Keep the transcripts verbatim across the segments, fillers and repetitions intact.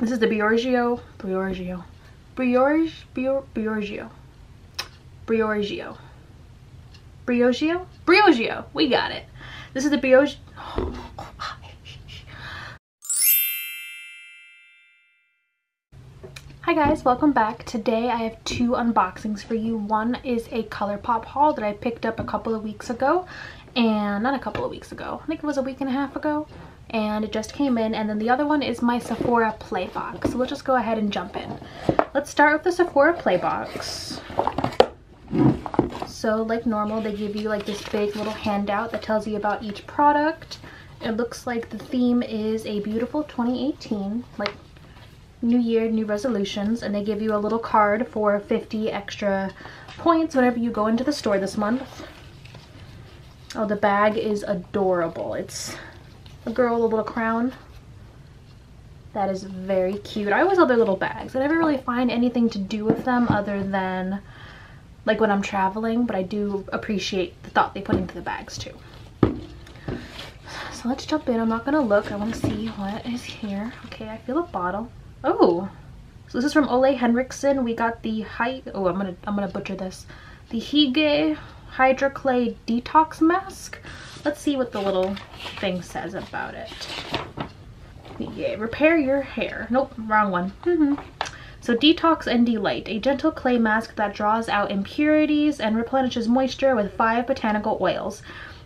This is the Briogeo, Briogeo, Briogeo, Briogeo, Briogeo, Briogeo, Briogeo. We got it. This is the Briogeo. Oh, hi guys, welcome back. Today I have two unboxings for you. One is a Colourpop haul that I picked up a couple of weeks ago, and not a couple of weeks ago. I think it was a week and a half ago. And it just came in. And then the other one is my Sephora Play box. So we'll just go ahead and jump in. Let's start with the Sephora Play box. So like normal, they give you like this big little handout that tells you about each product. It looks like the theme is a beautiful twenty eighteen, like new year, new resolutions. And they give you a little card for fifty extra points whenever you go into the store this month. Oh, the bag is adorable. It's a girl with a little crown. That is very cute. I always love their little bags. I never really find anything to do with them other than like when I'm traveling, but I do appreciate the thought they put into the bags too. So let's jump in. I'm not gonna look. I want to see what is here. Okay, I feel a bottle. Oh, so this is from Ole Henriksen. We got the Hy- oh, I'm gonna I'm gonna butcher this. The Hygge Hydro Clay Detox Mask. Let's see what the little thing says about it. Yeah, repair your hair. Nope, wrong one. Mm-hmm. So Detox and Delight, a gentle clay mask that draws out impurities and replenishes moisture with five botanical oils.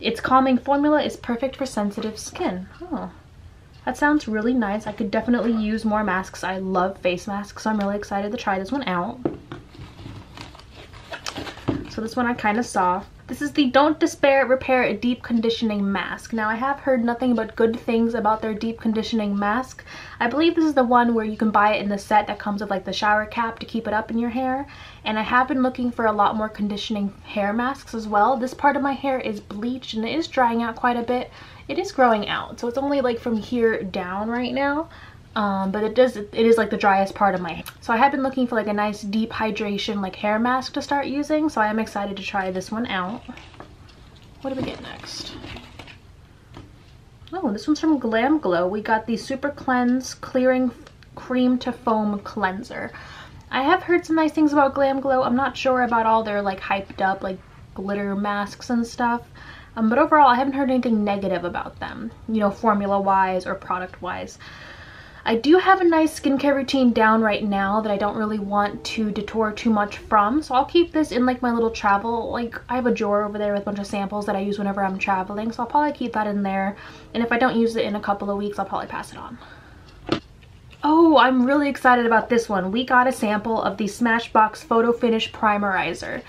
Its calming formula is perfect for sensitive skin. Oh, that sounds really nice. I could definitely use more masks. I love face masks, so I'm really excited to try this one out. So this one I kind of saw. This is the Don't Despair Repair a Deep Conditioning Mask. Now I have heard nothing but good things about their deep conditioning mask. I believe this is the one where you can buy it in the set that comes with like the shower cap to keep it up in your hair. And I have been looking for a lot more conditioning hair masks as well. This part of my hair is bleached and it is drying out quite a bit. It is growing out, so it's only like from here down right now. Um, but it does, it is like the driest part of my hair. So I have been looking for like a nice deep hydration like hair mask to start using. So I am excited to try this one out. What do we get next? Oh, this one's from Glam Glow. We got the Super Cleanse Clearing Cream to Foam Cleanser. I have heard some nice things about Glam Glow. I'm not sure about all their like hyped up like glitter masks and stuff. Um, but overall I haven't heard anything negative about them, you know, formula wise or product wise. I do have a nice skincare routine down right now that I don't really want to detour too much from, so I'll keep this in like my little travel, like I have a drawer over there with a bunch of samples that I use whenever I'm traveling, so I'll probably keep that in there, and if I don't use it in a couple of weeks I'll probably pass it on. Oh, I'm really excited about this one. We got a sample of the Smashbox Photo Finish Primerizer.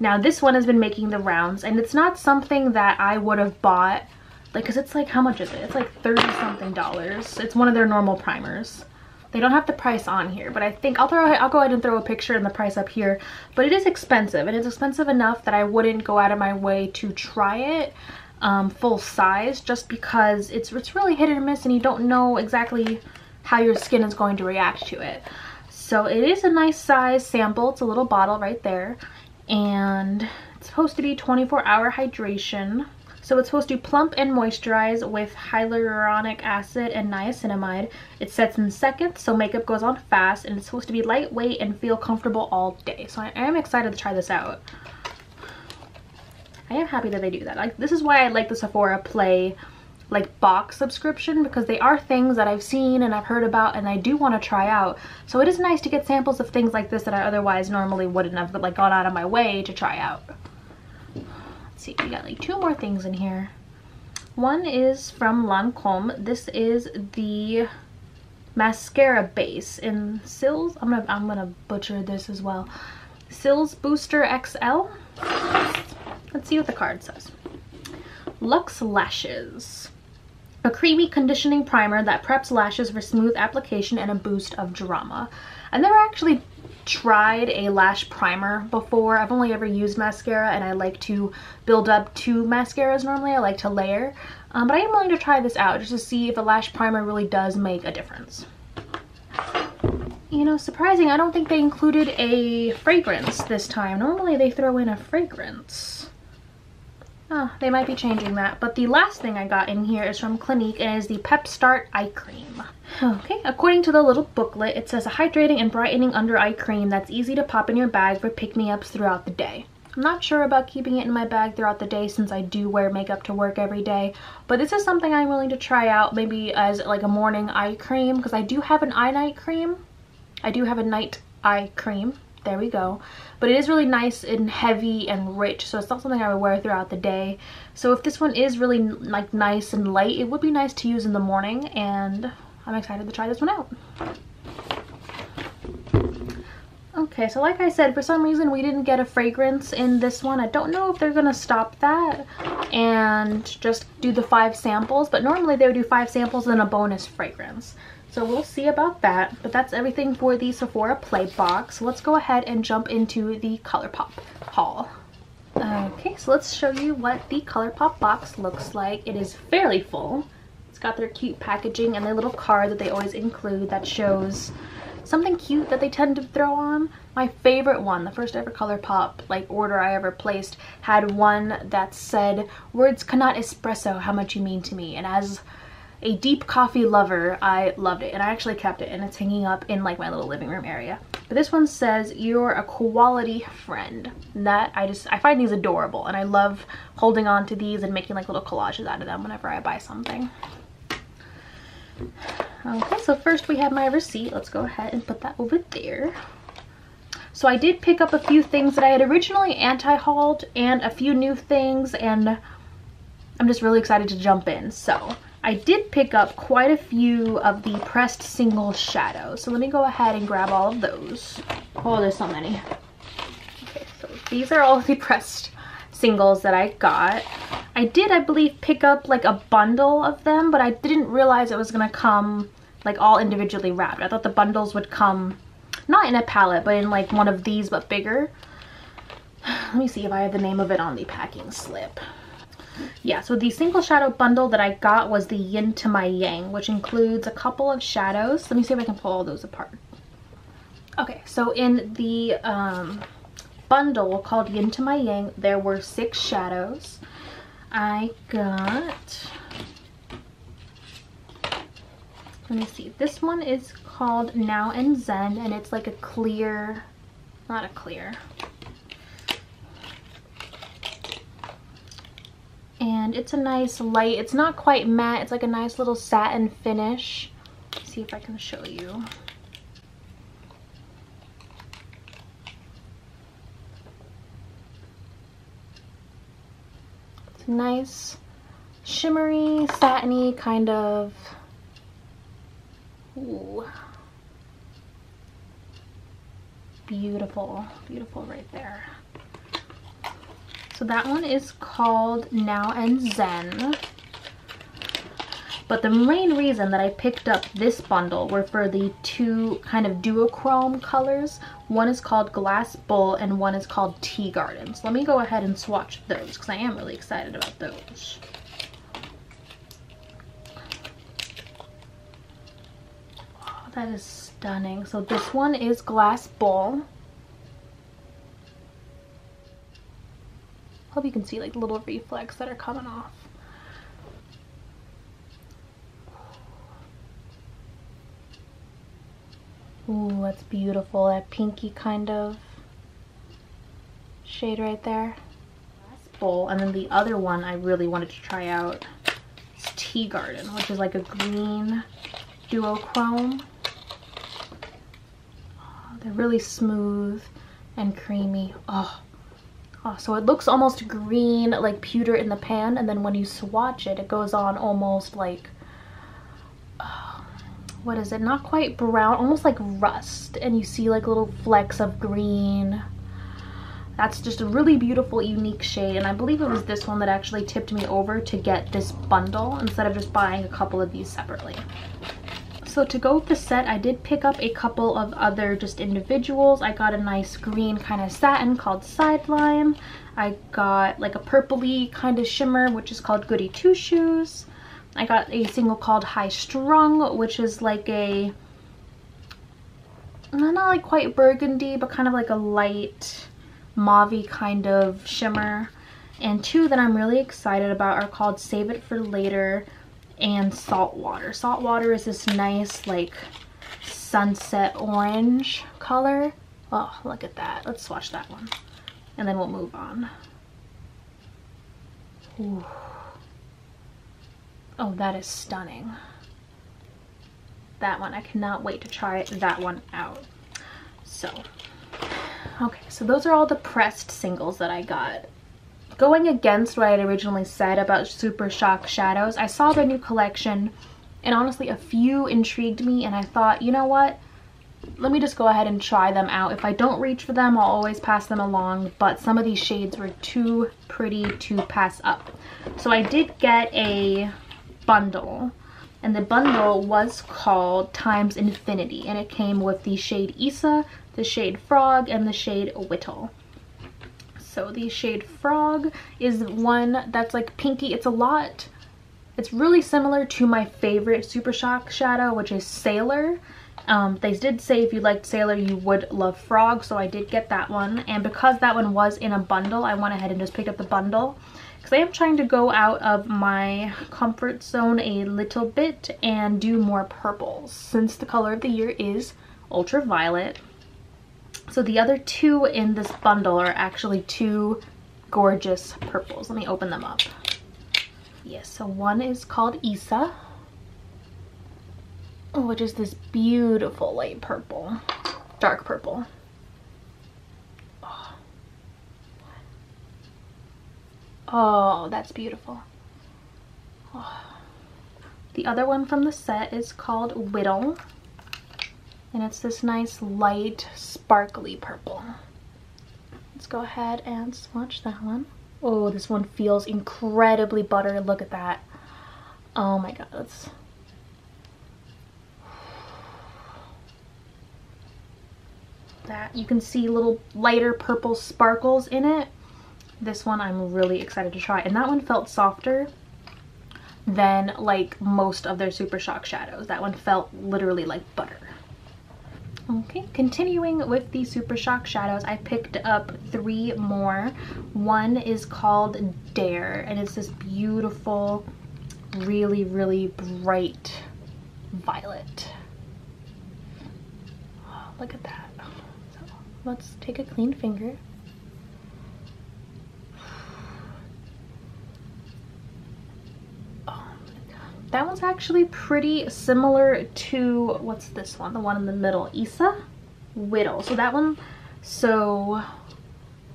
Now this one has been making the rounds, and it's not something that I would have bought. Like, cause it's like, how much is it? It's like thirty something dollars. It's one of their normal primers. They don't have the price on here, but I think I'll throw, I'll go ahead and throw a picture and the price up here, but it is expensive, and it's expensive enough that I wouldn't go out of my way to try it um, full size, just because it's, it's really hit and miss and you don't know exactly how your skin is going to react to it. So it is a nice size sample. It's a little bottle right there, and it's supposed to be twenty-four hour hydration. So it's supposed to plump and moisturize with hyaluronic acid and niacinamide. It sets in seconds, so makeup goes on fast, and it's supposed to be lightweight and feel comfortable all day. So I am excited to try this out. I am happy that they do that. Like, this is why I like the Sephora Play like box subscription, because they are things that I've seen and I've heard about and I do want to try out. So it is nice to get samples of things like this that I otherwise normally wouldn't have like gone out of my way to try out. See, we got like two more things in here. One is from Lancome. This is the mascara base in Sills. I'm gonna I'm gonna butcher this as well. Sills Booster X L. Let's see what the card says. Luxe Lashes. A creamy conditioning primer that preps lashes for smooth application and a boost of drama. I've never actually tried a lash primer before. I've only ever used mascara, and I like to build up two mascaras normally. I like to layer. Um, but I am willing to try this out just to see if a lash primer really does make a difference. You know, surprising, I don't think they included a fragrance this time. Normally they throw in a fragrance. Oh, they might be changing that. But the last thing I got in here is from Clinique and is the Pep Start Eye Cream. Okay, according to the little booklet, it says a hydrating and brightening under eye cream that's easy to pop in your bag for pick-me-ups throughout the day. I'm not sure about keeping it in my bag throughout the day since I do wear makeup to work every day, but this is something I'm willing to try out, maybe as like a morning eye cream, because I do have an eye night cream. I do have a night eye cream. There we go. But it is really nice and heavy and rich, so it's not something I would wear throughout the day. So if this one is really like nice and light, it would be nice to use in the morning, and I'm excited to try this one out. Okay, so like I said, for some reason we didn't get a fragrance in this one. I don't know if they're gonna stop that and just do the five samples, but normally they would do five samples and a bonus fragrance. So we'll see about that, but that's everything for the Sephora Play box. Let's go ahead and jump into the Colourpop haul. Okay, so let's show you what the Colourpop box looks like. It is fairly full. It's got their cute packaging and their little card that they always include that shows something cute that they tend to throw on. My favorite one, the first ever Colourpop like order I ever placed, had one that said, "Words cannot espresso how much you mean to me," and as a deep coffee lover, I loved it, and I actually kept it, and it's hanging up in like my little living room area. But this one says, "You're a quality friend," and that I just I find these adorable, and I love holding on to these and making like little collages out of them whenever I buy something. Okay, so first we have my receipt. Let's go ahead and put that over there. So I did pick up a few things that I had originally anti-hauled and a few new things, and I'm just really excited to jump in. So I did pick up quite a few of the pressed single shadows. So let me go ahead and grab all of those. Oh, there's so many. Okay, so these are all the pressed singles that I got. I did, I believe, pick up like a bundle of them, but I didn't realize it was gonna come like all individually wrapped. I thought the bundles would come not in a palette, but in like one of these, but bigger. Let me see if I have the name of it on the packing slip. Yeah, so the single shadow bundle that I got was the Yin to My Yang, which includes a couple of shadows. Let me see if I can pull all those apart. Okay, so in the um, bundle called Yin to My Yang, there were six shadows. I got, let me see, this one is called Now and Zen, and it's like a clear, not a clear. And it's a nice light, it's not quite matte, it's like a nice little satin finish. Let's see if I can show you. It's a nice shimmery, satiny kind of, ooh, beautiful, beautiful right there. So that one is called Now and Zen. But the main reason that I picked up this bundle were for the two kind of duochrome colors. One is called Glass Bowl and one is called Tea Garden. So let me go ahead and swatch those because I am really excited about those. Oh, that is stunning. So this one is Glass Bowl. Hope you can see like little reflex that are coming off. Ooh, that's beautiful. That pinky kind of shade right there. Last bowl, and then the other one I really wanted to try out is Tea Garden, which is like a green duochrome. Oh, they're really smooth and creamy. Oh. Oh, so it looks almost green, like pewter in the pan, and then when you swatch it, it goes on almost like, uh, what is it? Not quite brown, almost like rust, and you see like little flecks of green. That's just a really beautiful, unique shade, and I believe it was this one that actually tipped me over to get this bundle instead of just buying a couple of these separately. So to go with the set, I did pick up a couple of other just individuals. I got a nice green kind of satin called Sideline. I got like a purpley kind of shimmer, which is called Goody Two Shoes. I got a single called High Strung, which is like a, not like quite burgundy, but kind of like a light mauvey kind of shimmer. And two that I'm really excited about are called Save It For Later and Salt Water. Salt Water is this nice like sunset orange color. Oh, look at that. Let's swatch that one and then we'll move on. Ooh. Oh, that is stunning. That one, I cannot wait to try that one out. So, okay, so those are all the pressed singles that I got. Going against what I had originally said about Super Shock Shadows, I saw their new collection and honestly a few intrigued me and I thought, you know what, let me just go ahead and try them out. If I don't reach for them, I'll always pass them along, but some of these shades were too pretty to pass up. So I did get a bundle, and the bundle was called Times Infinity, and it came with the shade Issa, the shade Frog, and the shade Whittle. So the shade Frog is one that's like pinky. It's a lot. It's really similar to my favorite Super Shock shadow, which is Sailor. Um, they did say if you liked Sailor, you would love Frog, so I did get that one. And because that one was in a bundle, I went ahead and just picked up the bundle. Because I am trying to go out of my comfort zone a little bit and do more purples, since the color of the year is ultraviolet. So the other two in this bundle are actually two gorgeous purples. Let me open them up. Yes, so one is called Issa, which is this beautiful light purple, dark purple. Oh, oh that's beautiful. Oh. The other one from the set is called Whittle. And it's this nice light sparkly purple. Let's go ahead and swatch that one. Oh, this one feels incredibly buttered. Look at that. Oh my god, that's... that. You can see little lighter purple sparkles in it. This one I'm really excited to try. And that one felt softer than like most of their Super Shock shadows. That one felt literally like butter. Okay, continuing with the Super Shock shadows, I picked up three more. One is called Dare, and it's this beautiful, really, really bright violet. Oh, look at that. So, let's take a clean finger. That one's actually pretty similar to, what's this one? The one in the middle, Issa? Whittle. So that one, so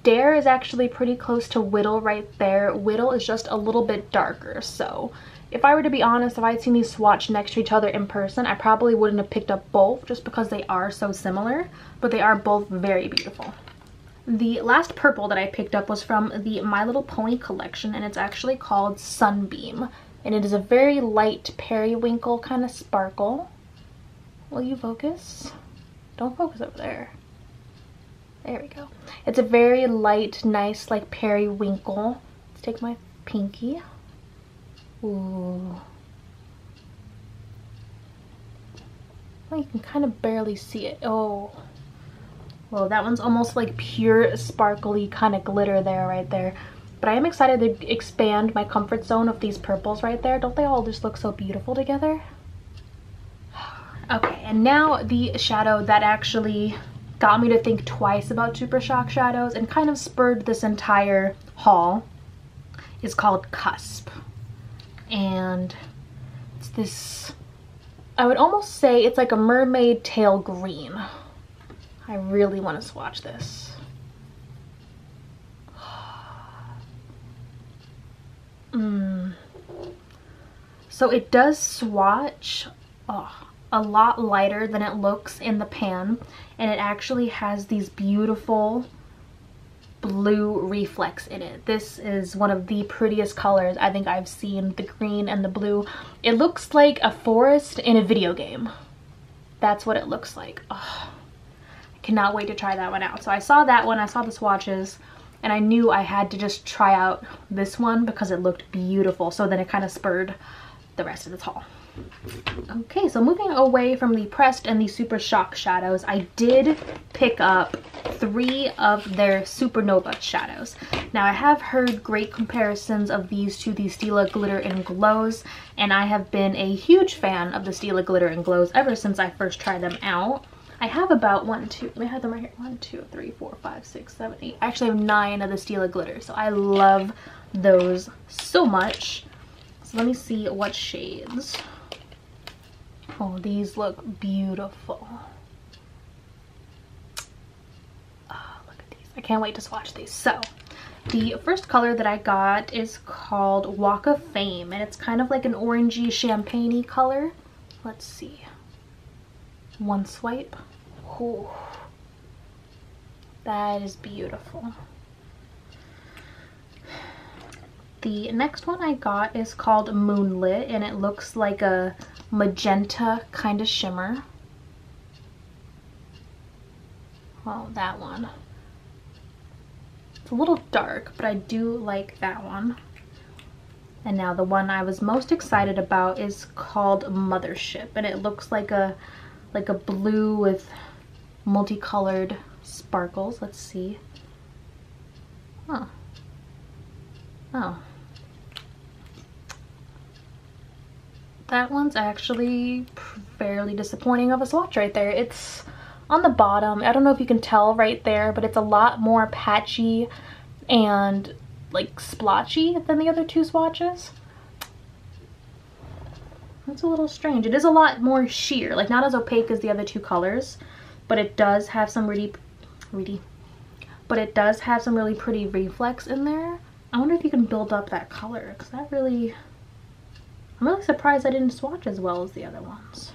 Dare is actually pretty close to Whittle right there. Whittle is just a little bit darker. So if I were to be honest, if I had seen these swatched next to each other in person, I probably wouldn't have picked up both just because they are so similar, but they are both very beautiful. The last purple that I picked up was from the My Little Pony collection, and it's actually called Sunbeam. And it is a very light periwinkle kind of sparkle. Will you focus? Don't focus over there. There we go. It's a very light, nice, like periwinkle. Let's take my pinky. Ooh. Well, you can kind of barely see it. Oh. Well, that one's almost like pure sparkly kind of glitter there, right there. But I am excited to expand my comfort zone of these purples right there. Don't they all just look so beautiful together? Okay, and now the shadow that actually got me to think twice about Super Shock shadows and kind of spurred this entire haul is called Cusp. And it's this, I would almost say it's like a mermaid tail green. I really want to swatch this. Mm. So it does swatch oh, a lot lighter than it looks in the pan, and it actually has these beautiful blue reflex in it. This is one of the prettiest colors I think I've seen, the green and the blue. It looks like a forest in a video game. That's what it looks like. Oh, I cannot wait to try that one out. So I saw that one, I saw the swatches. And I knew I had to just try out this one because it looked beautiful. So then it kind of spurred the rest of this haul. Okay, so moving away from the pressed and the super shock shadows, I did pick up three of their Supernova shadows. Now I have heard great comparisons of these to the Stila Glitter and Glows, and I have been a huge fan of the Stila Glitter and Glows ever since I first tried them out. I have about one, two, I have them right here, one, two, three, four, five, six, seven, eight. I actually have nine of the Stila Glitter, so I love those so much. So let me see what shades. Oh, these look beautiful. Oh, look at these. I can't wait to swatch these. So, the first color that I got is called Walk of Fame, and it's kind of like an orangey, champagne-y color. Let's see. One swipe. Ooh, that is beautiful. The next one I got is called Moonlit, and it looks like a magenta kind of shimmer. Oh, that one. It's a little dark, but I do like that one. And now the one I was most excited about is called Mothership, and it looks like a like a blue with multicolored sparkles. Let's see. Huh. Oh. That one's actually fairly disappointing of a swatch right there. It's on the bottom. I don't know if you can tell right there, but it's a lot more patchy and like splotchy than the other two swatches. That's a little strange. It is a lot more sheer, like not as opaque as the other two colors, but it does have some really, really, but it does have some really pretty reflex in there. I wonder if you can build up that color, because that really, I'm really surprised I didn't swatch as well as the other ones.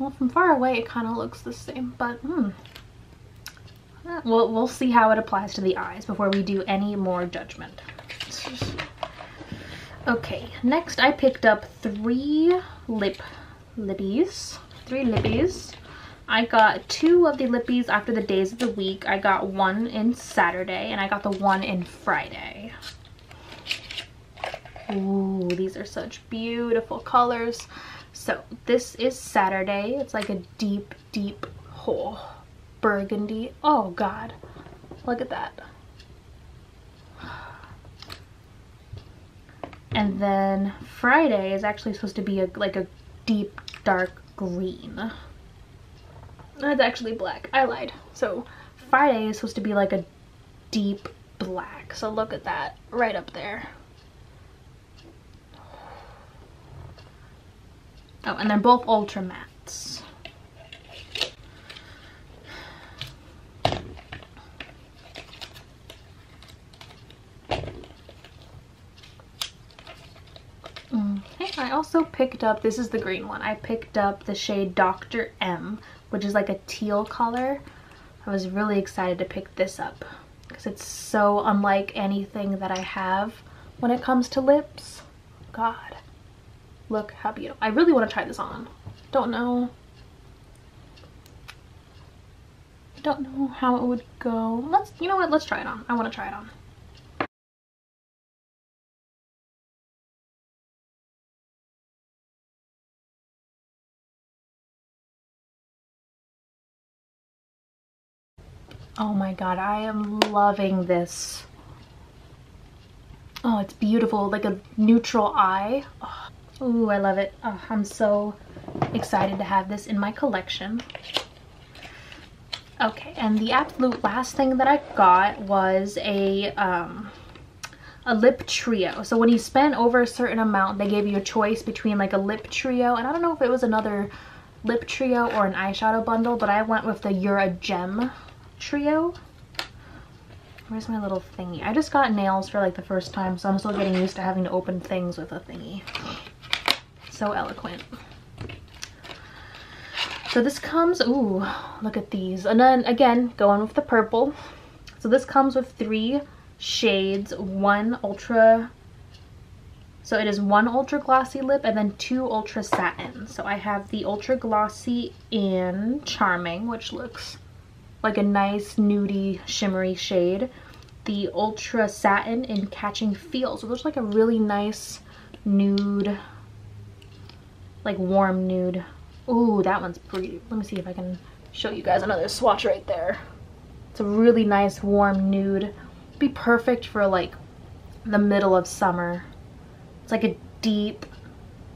Well, from far away, it kind of looks the same, but hmm. We'll, we'll see how it applies to the eyes before we do any more judgment. Okay, next I picked up three lip lippies, three lippies. I got two of the lippies after the days of the week. I got one in Saturday and I got the one in Friday. Ooh, these are such beautiful colors. So this is Saturday. It's like a deep, deep hole. Burgundy. Oh God, look at that. And then Friday is actually supposed to be a, like a deep dark green. That's actually black. I lied. So Friday is supposed to be like a deep black. So look at that right up there. Oh, and they're both ultra mattes. I also picked up, this is the green one, I picked up the shade Doctor M, which is like a teal color. I was really excited to pick this up because it's so unlike anything that I have when it comes to lips. God, look how beautiful. I really want to try this on. Don't know. Don't know how it would go. Let's, you know what, let's try it on. I want to try it on. Oh my God, I am loving this. Oh, it's beautiful, like a neutral eye. Oh, ooh, I love it. Oh, I'm so excited to have this in my collection. Okay, and the absolute last thing that I got was a, um, a lip trio. So when you spend over a certain amount, they gave you a choice between like a lip trio, and I don't know if it was another lip trio or an eyeshadow bundle, but I went with the You're a Gem trio. Where's my little thingy? I just got nails for like the first time, so I'm still getting used to having to open things with a thingy. So eloquent. So this comes, ooh, look at these. And then again, going with the purple. So this comes with three shades, one ultra, so it is one ultra glossy lip and then two ultra satin. So I have the ultra glossy in Charming, which looks like a nice nudie shimmery shade, the ultra satin in Catching Feel. So there's like a really nice nude like warm nude. Ooh, that one's pretty. Let me see if I can show you guys another swatch right there. It's a really nice warm nude. It'd be perfect for like the middle of summer. It's like a deep,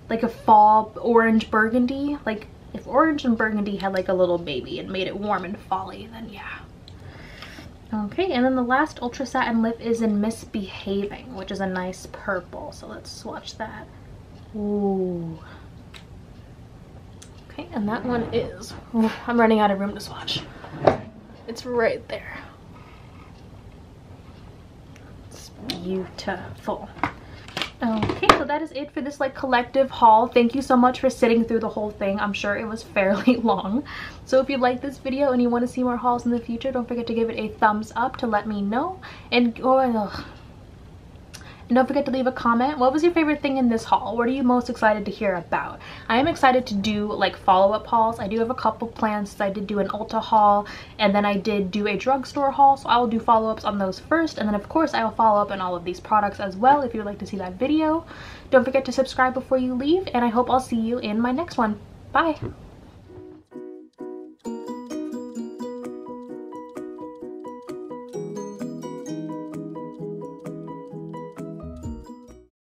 like a fall orange burgundy. Like if orange and burgundy had like a little baby and made it warm and folly, then yeah. Okay, and then the last Ultra Satin Lip is in Misbehaving, which is a nice purple. So let's swatch that. Ooh. Okay, and that one is... I'm running out of room to swatch. It's right there. It's beautiful. Okay, so that is it for this like collective haul. Thank you so much for sitting through the whole thing. I'm sure it was fairly long. So if you like this video and you want to see more hauls in the future, don't forget to give it a thumbs up to let me know. And, oh, and don't forget to leave a comment. What was your favorite thing in this haul? What are you most excited to hear about? I am excited to do like follow-up hauls. I do have a couple plans since I did do an Ulta haul and then I did do a drugstore haul. So I will do follow-ups on those first. And then of course I will follow up on all of these products as well if you would like to see that video. Don't forget to subscribe before you leave and I hope I'll see you in my next one. Bye.